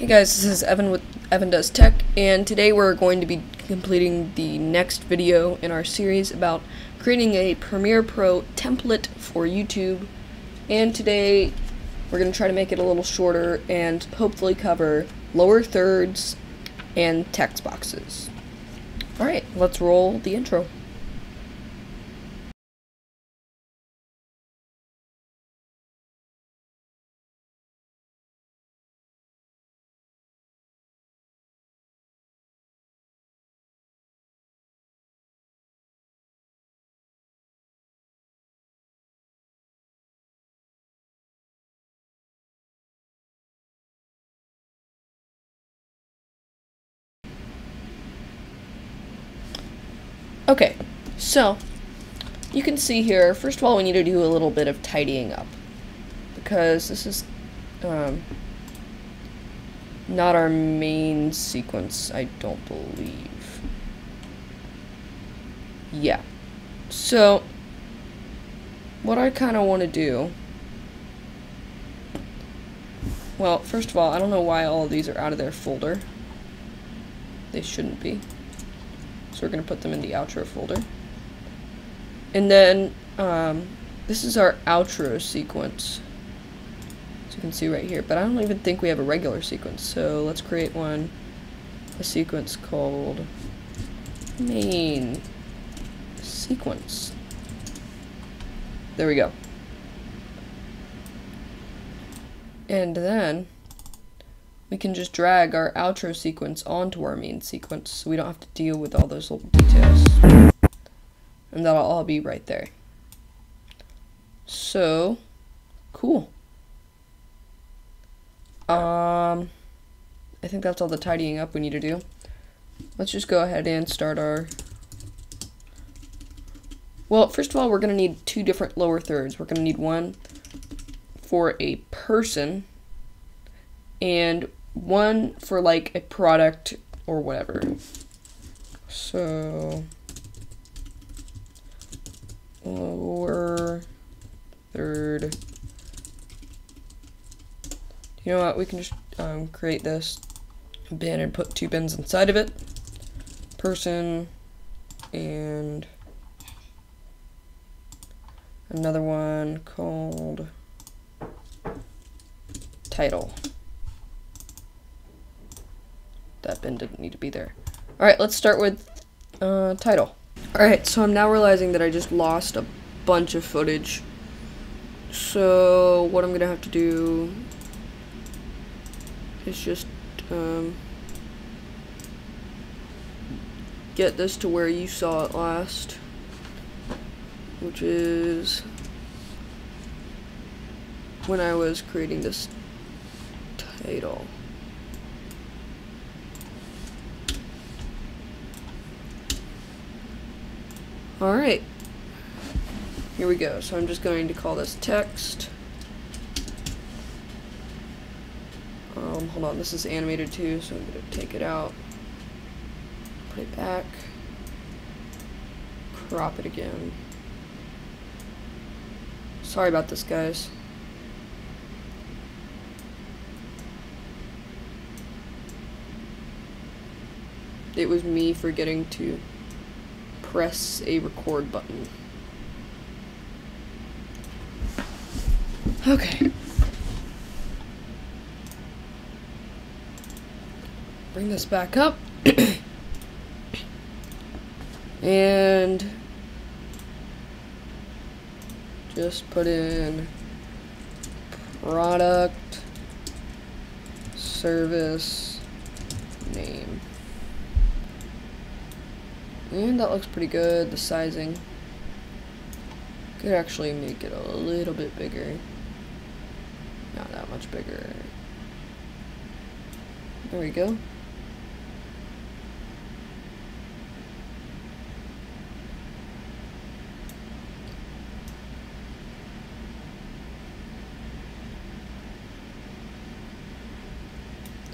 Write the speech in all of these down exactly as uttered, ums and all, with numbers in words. Hey guys, this is Evan with Evan Does Tech, and today we're going to be completing the next video in our series about creating a Premiere Pro template for YouTube. And today we're going to try to make it a little shorter and hopefully cover lower thirds and text boxes. Alright, let's roll the intro. Okay, so you can see here, first of all, we need to do a little bit of tidying up because this is um, not our main sequence, I don't believe. Yeah, so what I kind of want to do, well, first of all, I don't know why all of these are out of their folder. They shouldn't be. So we're going to put them in the outro folder. And then, um, this is our outro sequence. So you can see right here. But I don't even think we have a regular sequence. So let's create one, a sequence called main sequence. There we go. And then we can just drag our outro sequence onto our main sequence so we don't have to deal with all those little details. And that'll all be right there. So, cool. Um, I think that's all the tidying up we need to do. Let's just go ahead and start our... Well, first of all, we're going to need two different lower thirds. We're going to need one for a person and one for like a product or whatever. So lower third. You know what? We can just um, create this bin and put two bins inside of it. Person and another one called title. That bin didn't need to be there. Alright, let's start with uh, title. Alright, so I'm now realizing that I just lost a bunch of footage. So what I'm going to have to do is just um, get this to where you saw it last, which is when I was creating this title. Alright, here we go. So I'm just going to call this text. Um, hold on, this is animated too, so I'm going to take it out, put it back, crop it again. Sorry about this, guys. It was me forgetting to press a record button. Okay. Bring this back up. And just put in product service name. And that looks pretty good. The sizing could actually make it a little bit bigger. Not that much bigger. There we go.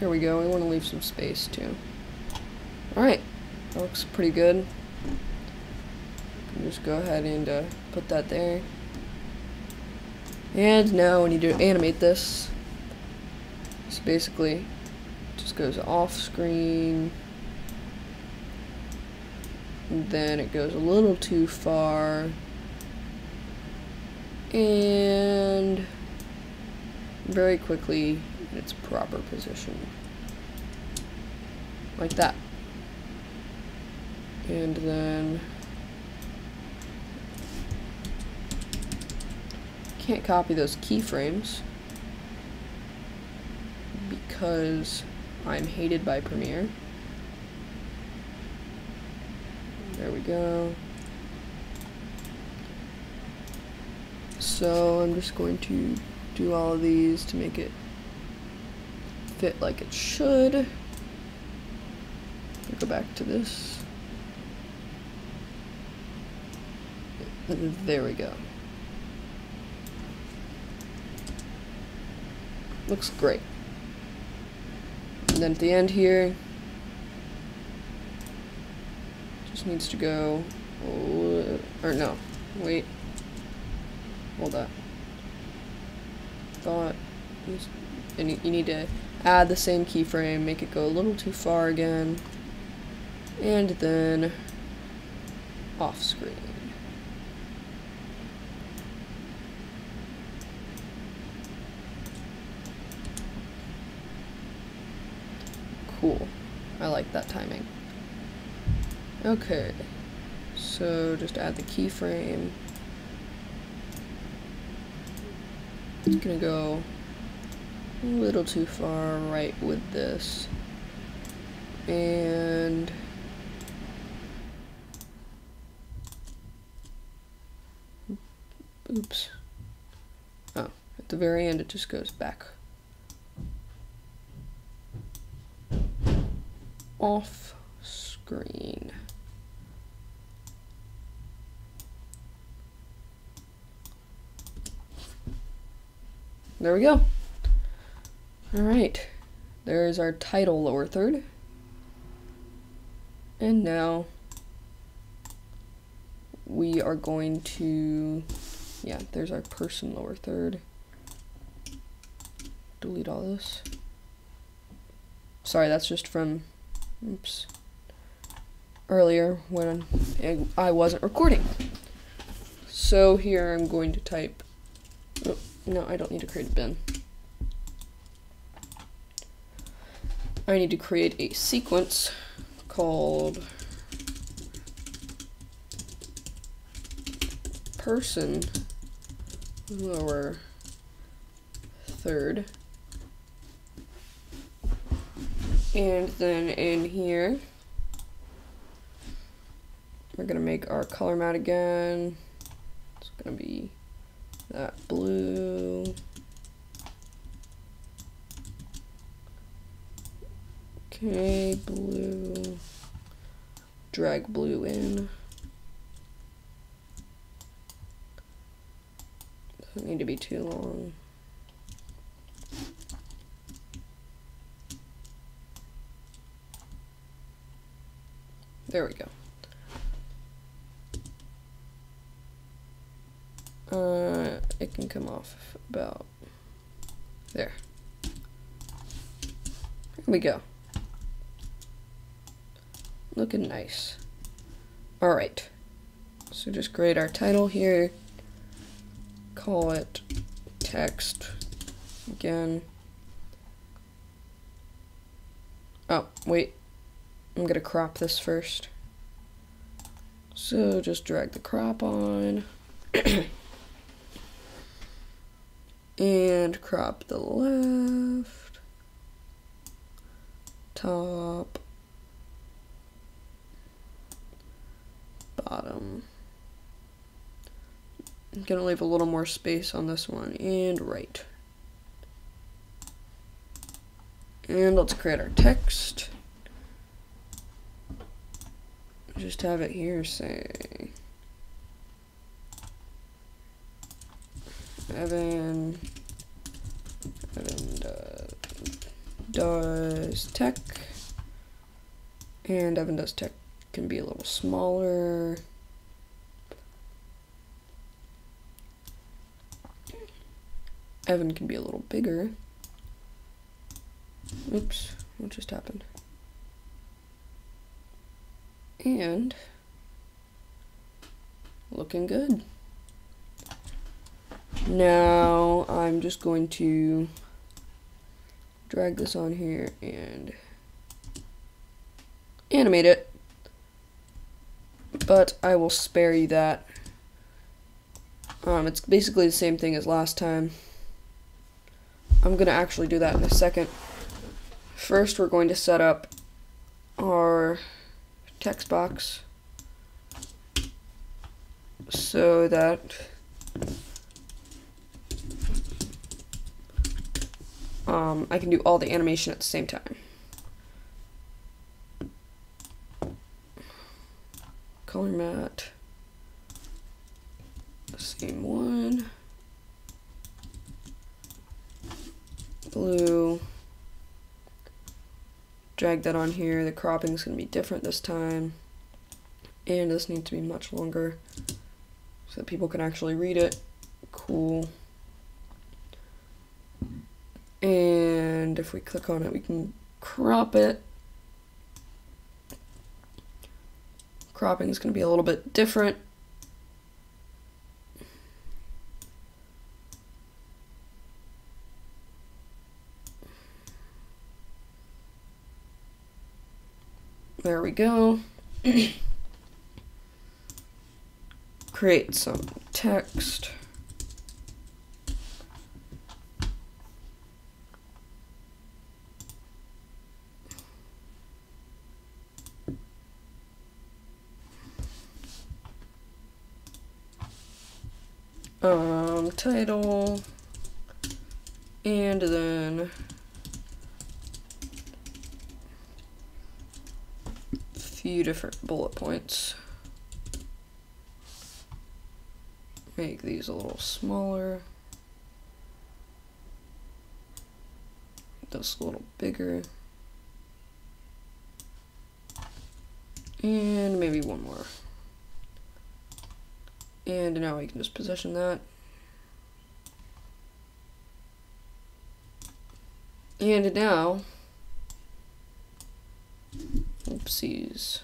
There we go. We want to leave some space too. Alright. That looks pretty good. Just go ahead and uh, put that there. And now we need to animate this. So basically, just goes off screen. And then it goes a little too far. And very quickly in its proper position. Like that. And then can't copy those keyframes because I'm hated by Premiere. There we go. So I'm just going to do all of these to make it fit like it should. I'll go back to this. There we go. Looks great. And then at the end here, just needs to go, or no, wait, hold up. Thought, and you need to add the same keyframe, make it go a little too far again, and then off screen. Cool. I like that timing. Okay, so just add the keyframe. It's gonna go a little too far right with this. And oops. Oh, at the very end it just goes back off screen. There we go. Alright, there's our title lower third. And now we are going to, yeah, there's our person lower third. Delete all this. Sorry, that's just from, oops, earlier when I wasn't recording. So here I'm going to type, oh, no, I don't need to create a bin. I need to create a sequence called person lower third. And then in here, we're gonna make our color mat again. It's gonna be that blue. Okay, blue. Drag blue in. Doesn't need to be too long. There we go. Uh, it can come off about there. Here we go. Looking nice. All right. So just create our title here. Call it text again. Oh, wait. I'm gonna crop this first. So just drag the crop on. And crop the left, top, bottom. I'm gonna leave a little more space on this one, and right. And let's create our text. Just have it here say Evan Evan does, does tech, and Evan Does Tech can be a little smaller. Evan can be a little bigger. Oops. What just happened? And looking good. Now I'm just going to drag this on here and animate it, but I will spare you that. Um, it's basically the same thing as last time. I'm gonna actually do that in a second. First, we're going to set up our text box so that um, I can do all the animation at the same time. Color mat, same one, blue. Drag that on here. The cropping is going to be different this time, and this needs to be much longer so that people can actually read it. Cool. And if we click on it, we can crop it. Cropping is going to be a little bit different. There we go. Create some text. Um, title, and then few different bullet points. Make these a little smaller. This a little bigger. And maybe one more. And now we can just position that. And now oopsies.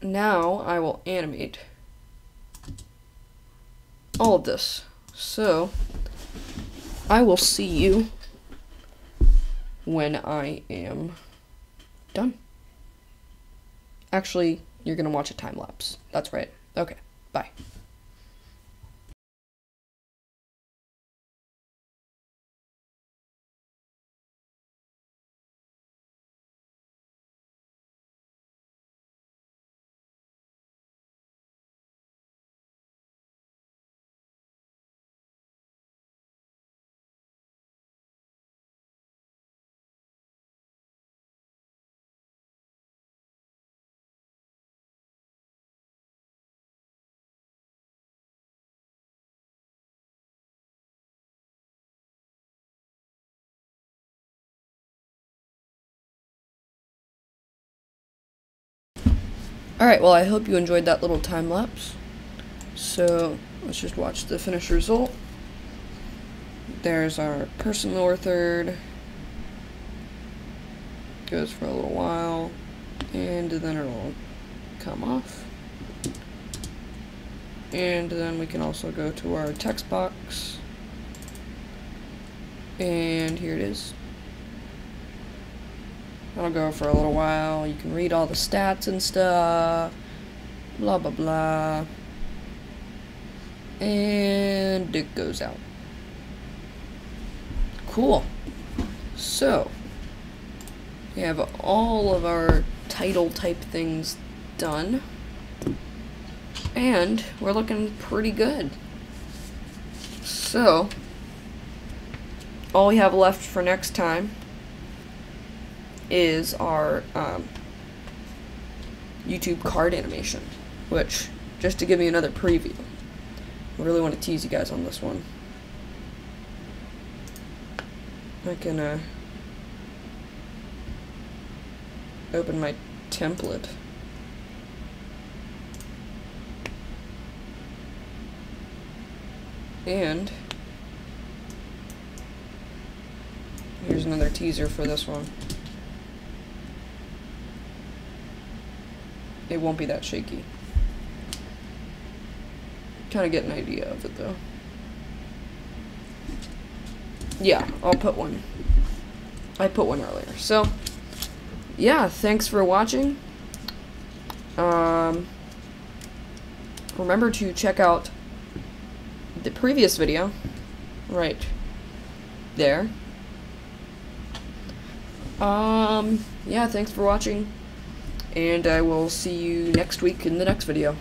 Now I will animate all of this. So I will see you when I am done. Actually, you're gonna watch a time lapse. That's right. Okay, bye. Alright, well, I hope you enjoyed that little time lapse. So let's just watch the finished result. There's our person lower third. Goes for a little while. And then it'll come off. And then we can also go to our text box. And here it is. I'll go for a little while. You can read all the stats and stuff. Blah, blah, blah. And it goes out. Cool. So, we have all of our title type things done. And we're looking pretty good. So, all we have left for next time is our um, YouTube card animation, which, just to give you another preview, I really want to tease you guys on this one. I can uh, open my template. And Here's another teaser for this one. It won't be that shaky. Kind of get an idea of it though. Yeah, I'll put one. I put one earlier. So, yeah, thanks for watching. Um, remember to check out the previous video right there. Um, yeah, thanks for watching, and I will see you next week in the next video.